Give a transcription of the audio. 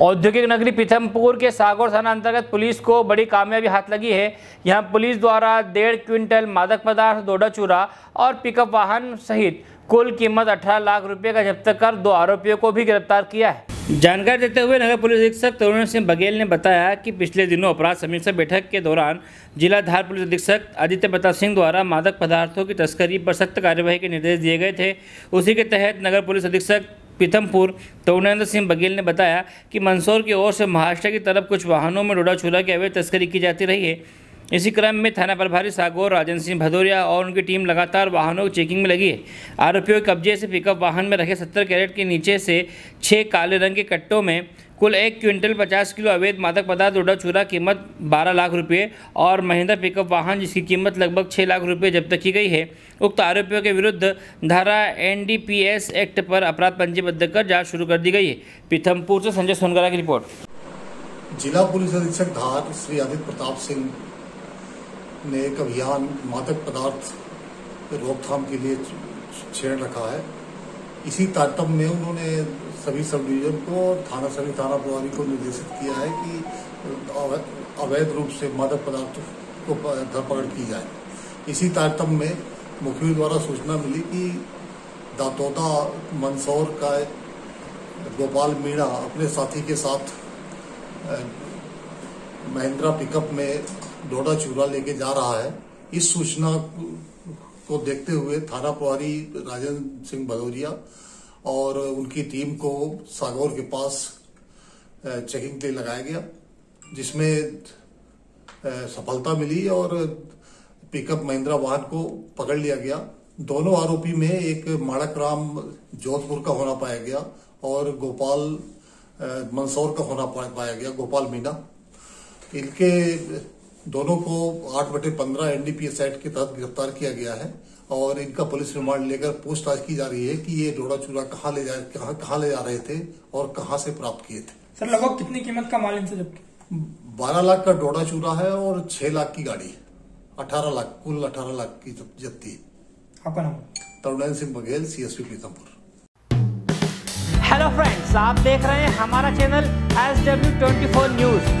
औद्योगिक नगरी पीथमपुर के सागौर थाना अंतर्गत पुलिस को बड़ी कामयाबी हाथ लगी है। यहां पुलिस द्वारा 1.5 क्विंटल मादक पदार्थ, डोडा चूरा और पिकअप वाहन सहित कुल कीमत 18 लाख रुपए का जब्त कर 2 आरोपियों को भी गिरफ्तार किया है। जानकारी देते हुए नगर पुलिस अधीक्षक तरुण सिंह बघेल ने बताया कि पिछले दिनों अपराध समीक्षा बैठक के दौरान जिला धार पुलिस अधीक्षक आदित्य प्रताप सिंह द्वारा मादक पदार्थों की तस्करी पर सख्त कार्यवाही के निर्देश दिए गए थे। उसी के तहत नगर पुलिस अधीक्षक पीथमपुर तरुणेंद्र सिंह बघेल ने बताया कि मंदसौर की ओर से महाराष्ट्र की तरफ कुछ वाहनों में डोडा चूरा की अवैध तस्करी की जाती रही है। इसी क्रम में थाना प्रभारी सागौर राजन सिंह बलोरिया और उनकी टीम लगातार वाहनों की चेकिंग में लगी है। आरोपियों के कब्जे से पिकअप वाहन में रखे 70 कैरेट के नीचे से 6 काले रंग के कट्टों में कुल 1 क्विंटल 50 किलो अवैध मादक पदार्थ, डोडा चूरा कीमत 12 लाख रुपए और महिंद्रा पिकअप वाहन जिसकी कीमत लगभग 6 लाख रुपए जब्त की गई है। उक्त आरोपियों के विरुद्ध धारा एनडीपीएस एक्ट पर अपराध पंजीबद्ध कर जांच शुरू कर दी गई है। पीथमपुर से संजय सोनगरा की रिपोर्ट। जिला पुलिस अधीक्षक धार श्री आदित्य प्रताप सिंह ने एक अभियान मादक पदार्थ रोकथाम के लिए छेड़ रखा है। इसी तारतम्य में उन्होंने सभी सब डिवीजन को और थाना प्रभारी को निर्देशित किया है कि अवैध रूप से मादक पदार्थ को धरपकड़ की जाए। इसी तारतम्य में मुखबिर द्वारा सूचना मिली कि दातोदा मंदसौर का गोपाल मीणा अपने साथी के साथ महिंद्रा पिकअप में डोडा चूरा लेके जा रहा है। इस सूचना को देखते हुए थाना प्रभारी राजेंद्र सिंह बलोरिया और उनकी टीम को सागौर के पास चेकिंग के लिए लगाया गया, जिसमें सफलता मिली और पिकअप महिंद्रा वाहन को पकड़ लिया गया। दोनों आरोपी में एक माड़क राम जोधपुर का होना पाया गया और गोपाल मंदसौर का होना पाया गया, गोपाल मीणा। इनके दोनों को 8/15 एनडीपीएस एक्ट के तहत गिरफ्तार किया गया है और इनका पुलिस रिमांड लेकर पूछताछ की जा रही है कि ये डोडा चूरा कहाँ ले जा रहे थे और कहाँ से प्राप्त किए थे। सर लगभग कितनी कीमत का माल इनसे जब्त? 12 लाख का डोडा चूरा है और 6 लाख की गाड़ी, 18 लाख कुल 18 लाख की जब्ती है। आपका नाम? Tarunendra Singh Baghel, CSP Pithampur. Hello friends, आप देख रहे हैं हमारा चैनल SW24 न्यूज।